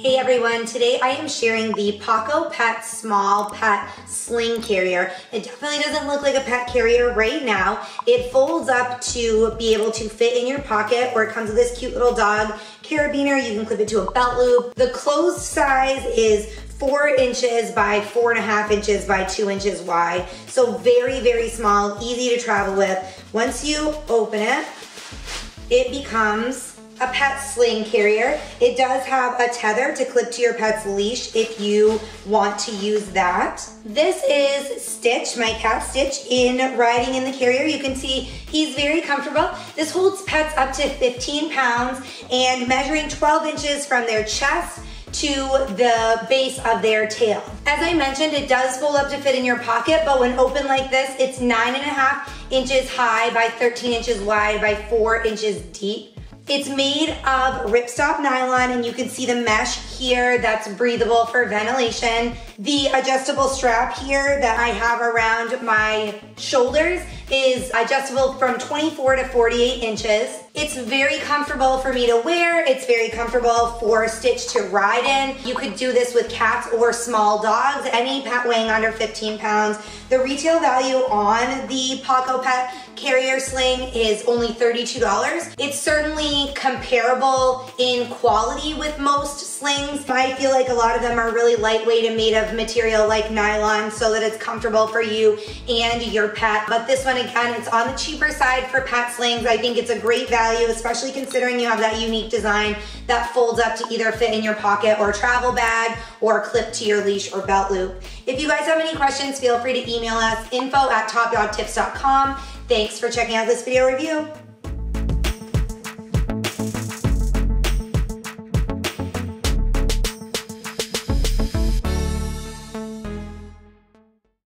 Hey everyone, today I am sharing the PocoPet Small Pet Sling Carrier. It definitely doesn't look like a pet carrier right now. It folds up to be able to fit in your pocket, or it comes with this cute little dog carabiner. You can clip it to a belt loop. The closed size is 4 inches by 4.5 inches by 2 inches wide. So very, very small, easy to travel with. Once you open it, it becomes a pet sling carrier. It does have a tether to clip to your pet's leash if you want to use that. This is Stitch, my cat Stitch, riding in the carrier. You can see he's very comfortable. This holds pets up to 15 pounds and measuring 12 inches from their chest to the base of their tail. As I mentioned, it does fold up to fit in your pocket, but when open like this, it's 9.5 inches high by 13 inches wide by 4 inches deep. It's made of ripstop nylon, and you can see the mesh here that's breathable for ventilation. The adjustable strap here that I have around my shoulders is adjustable from 24 to 48 inches. It's very comfortable for me to wear. It's very comfortable for Stitch to ride in. You could do this with cats or small dogs, any pet weighing under 15 pounds. The retail value on the PocoPet Carrier Sling is only $32. It's certainly comparable in quality with most slings. I feel like a lot of them are really lightweight and made of material like nylon so that it's comfortable for you and your pet. But this one, again, it's on the cheaper side for pet slings. I think it's a great value, especially considering you have that unique design that folds up to either fit in your pocket or travel bag or clip to your leash or belt loop. If you guys have any questions, feel free to email us info@topdogtips.com. Thanks for checking out this video review.